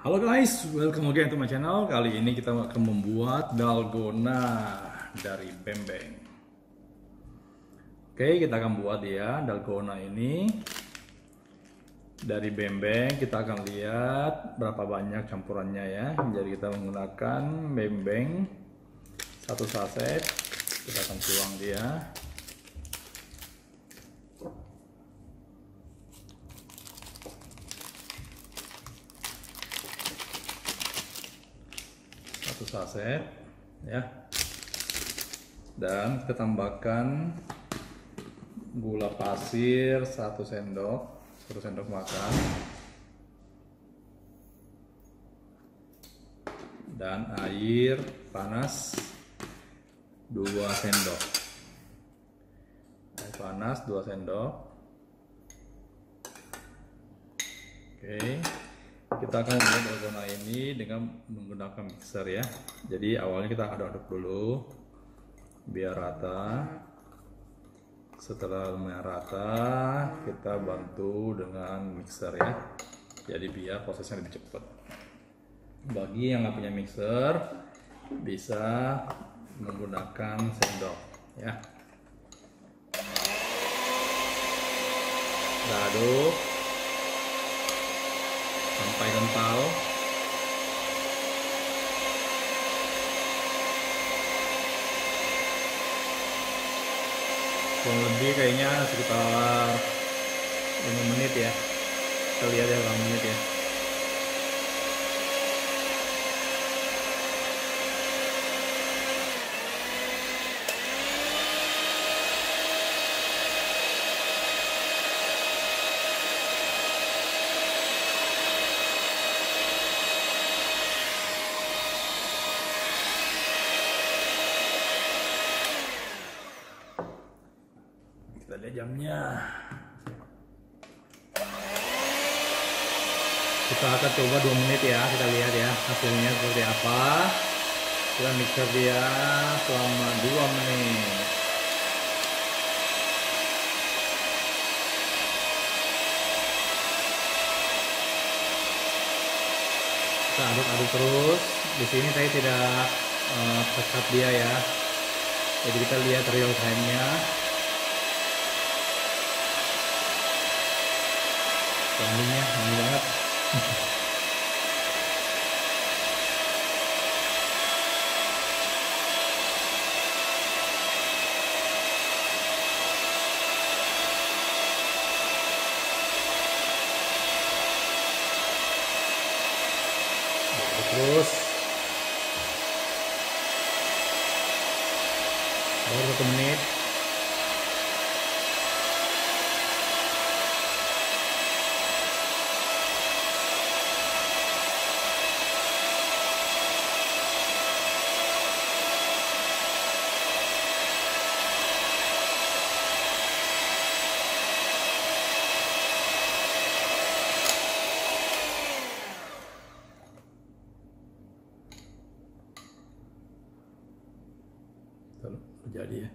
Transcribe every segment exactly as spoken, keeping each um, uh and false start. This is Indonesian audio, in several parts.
Halo guys, welcome again to my channel. Kali ini kita akan membuat dalgona dari beng-beng. Oke, kita akan buat ya dalgona ini dari beng-beng. Kita akan lihat berapa banyak campurannya ya. Jadi kita menggunakan beng-beng satu saset. Kita akan tuang dia. Saset ya, dan kita tambahkan gula pasir satu sendok satu sendok makan dan air panas dua sendok air panas dua sendok. Oke, kita akan membuat dalgona ini dengan menggunakan mixer ya. Jadi awalnya kita aduk-aduk dulu biar rata. Setelah lumayan rata, kita bantu dengan mixer ya. Jadi biar prosesnya lebih cepat. Bagi yang nggak punya mixer, bisa menggunakan sendok ya. Kita aduk sampai kental. Kurang lebih kayaknya sekitar lima menit ya. Kita lihat ya lima menit ya. Kita lihat jamnya. Kita akan coba dua menit ya. Kita lihat ya hasilnya seperti apa. Kita mixer dia selama dua menit. Kita aduk-aduk terus. Di sini saya tidak uh, pekat dia ya. Jadi kita lihat real time-nya. Kambingnya wangi banget. Terus baru satu menit. Jadi ya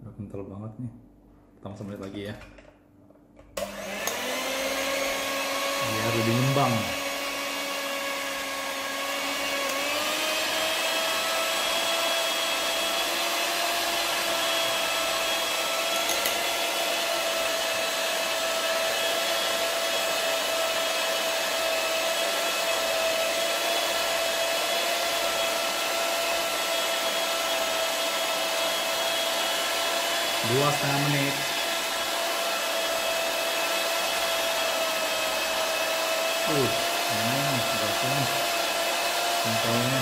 udah kental banget nih. Tambah semenit lagi ya biar lebih ngembang. Dua setengah menit. Uh, nah, berapa kentalnya?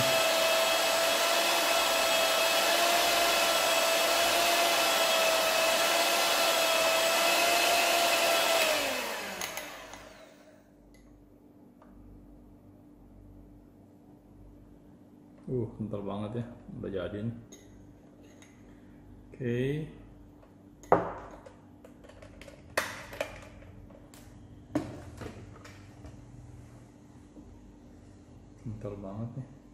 Uh, kental banget ya, udah jadi nih. Oke. Okay. Kental banget nih.